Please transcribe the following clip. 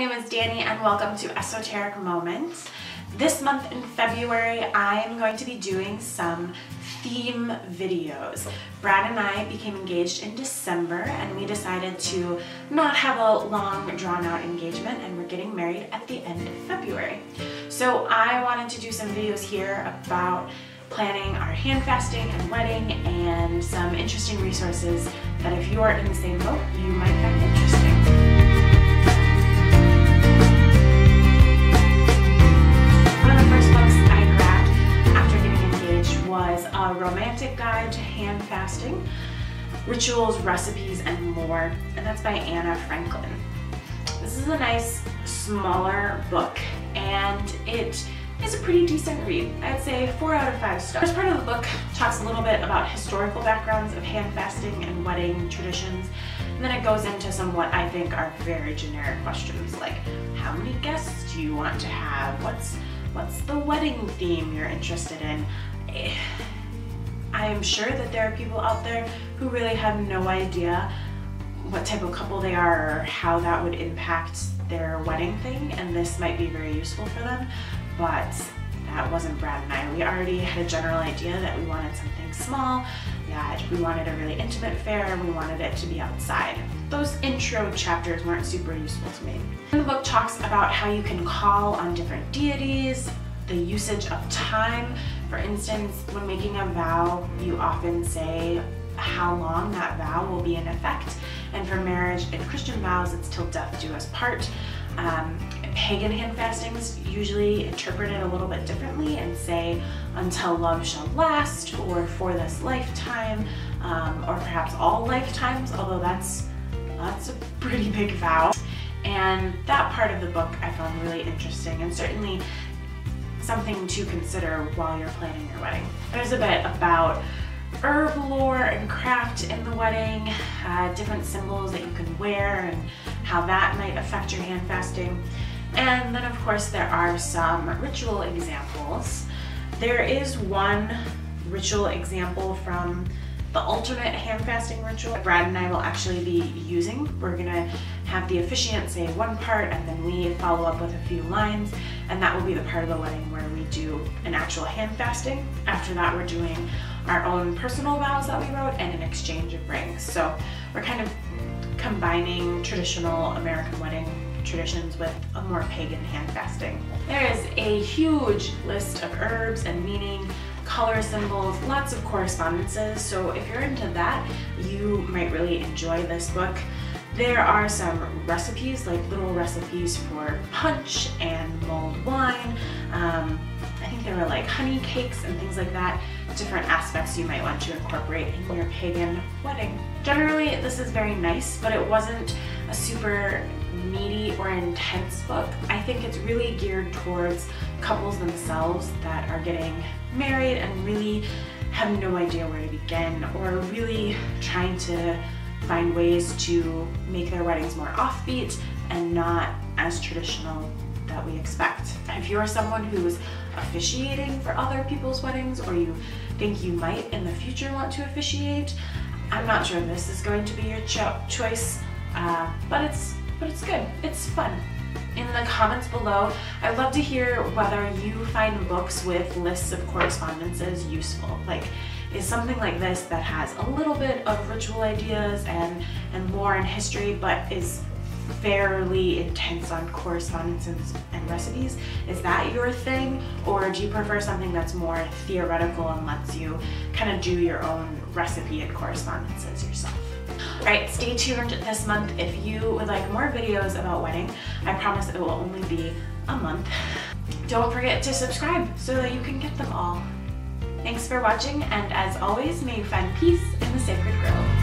My name is Danny and welcome to Esoteric Moments. This month in February, I am going to be doing some theme videos. Brad and I became engaged in December and we decided to not have a long drawn out engagement, and we're getting married at the end of February. So I wanted to do some videos here about planning our handfasting and wedding and some interesting resources that if you are in the same boat, you might find interesting. Was A Romantic Guide to Handfasting, Rituals, Recipes, and More, and that's by Anna Franklin. This is a nice, smaller book, and it is a pretty decent read. I'd say 4 out of 5 stars. This part of the book talks a little bit about historical backgrounds of handfasting and wedding traditions, and then it goes into some what I think are very generic questions, like how many guests do you want to have? What's the wedding theme you're interested in? I am sure that there are people out there who really have no idea what type of couple they are or how that would impact their wedding thing, and this might be very useful for them, but that wasn't Brad and I. We already had a general idea that we wanted something small, that we wanted a really intimate affair, and we wanted it to be outside. Those intro chapters weren't super useful to me. And the book talks about how you can call on different deities, the usage of time. For instance, when making a vow, you often say how long that vow will be in effect. And for marriage and Christian vows, it's till death do us part. Pagan handfastings usually interpret it a little bit differently and say until love shall last, or for this lifetime, or perhaps all lifetimes, although that's a pretty big vow. And that part of the book I found really interesting, and certainly something to consider while you're planning your wedding. There's a bit about herb lore and craft in the wedding, different symbols that you can wear and how that might affect your handfasting. And then of course there are some ritual examples. There is one ritual example from the alternate handfasting ritual that Brad and I will actually be using. We're gonna have the officiant say one part and then we follow up with a few lines, and that will be the part of the wedding where we do an actual handfasting. After that, we're doing our own personal vows that we wrote and an exchange of rings. So we're kind of combining traditional American wedding traditions with a more pagan handfasting. There is a huge list of herbs and meaning, color symbols, lots of correspondences, so if you're into that, you might really enjoy this book. There are some recipes, like little recipes for punch and mulled wine. I think there were like honey cakes and things like that, different aspects you might want to incorporate in your pagan wedding. Generally, this is very nice, but it wasn't a super meaty or intense book. I think it's really geared towards couples themselves that are getting married and really have no idea where to begin, or really trying to find ways to make their weddings more offbeat and not as traditional that we expect. If you are someone who's officiating for other people's weddings, or you think you might in the future want to officiate, I'm not sure this is going to be your choice, but it's good. It's fun. In the comments below, I'd love to hear whether you find books with lists of correspondences useful. Like, is something like this that has a little bit of ritual ideas and lore and history, but is fairly intense on correspondences and recipes, is that your thing? Or do you prefer something that's more theoretical and lets you kind of do your own recipe and correspondences yourself? Alright, stay tuned this month if you would like more videos about wedding. I promise it will only be a month. Don't forget to subscribe so that you can get them all. Thanks for watching, and as always, may you find peace in the sacred grove.